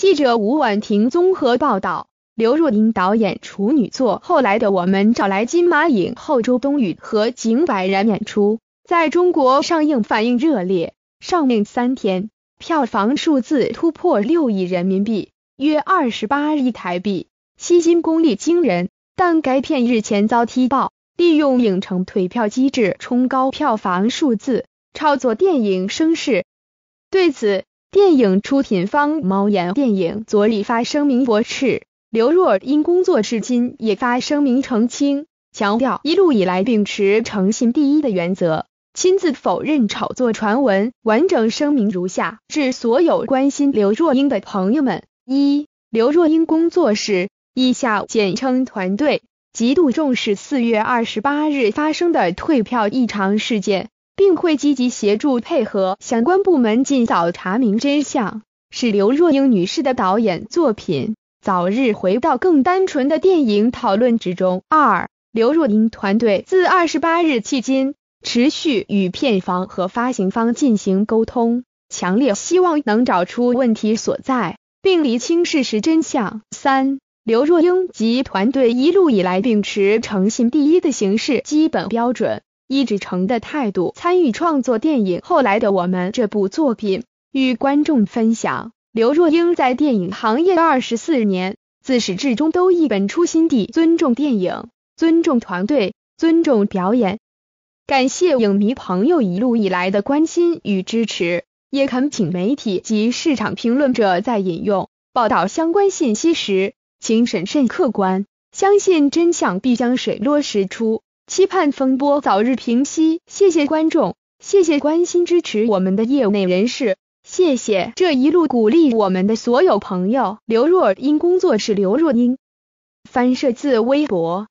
记者吴婉婷综合报道，刘若英导演处女作《后来的我们》找来金马影后周冬雨和井柏然演出，在中国上映反应热烈，上映3天，票房数字突破6亿人民币，约28亿台币，吸金功力惊人。但该片日前遭踢爆，利用影城退票机制冲高票房数字，炒作电影声势。对此，电影出品方猫眼电影昨日发声明驳斥，刘若英工作至今也发声明澄清，强调一路以来秉持诚信第一的原则，亲自否认炒作传闻。完整声明如下：致所有关心刘若英的朋友们，1、刘若英工作室以下简称团队，极度重视4月28日发生的退票异常事件，并会积极协助配合相关部门尽早查明真相，使刘若英女士的导演作品早日回到更单纯的电影讨论之中。2、刘若英团队自28日迄今，持续与片方和发行方进行沟通，强烈希望能找出问题所在，并厘清事实真相。3、刘若英及团队一路以来秉持诚信第一的行事基本标准，以至诚的态度参与创作电影《后来的我们》这部作品，与观众分享刘若英在电影行业24年，自始至终都一本初心地尊重电影，尊重团队，尊重表演。感谢影迷朋友一路以来的关心与支持，也恳请媒体及市场评论者在引用、报道相关信息时，请审慎客观，相信真相必将水落石出。期盼风波早日平息，谢谢观众，谢谢关心支持我们的业内人士，谢谢这一路鼓励我们的所有朋友。刘若英工作室刘若英，翻摄自微博。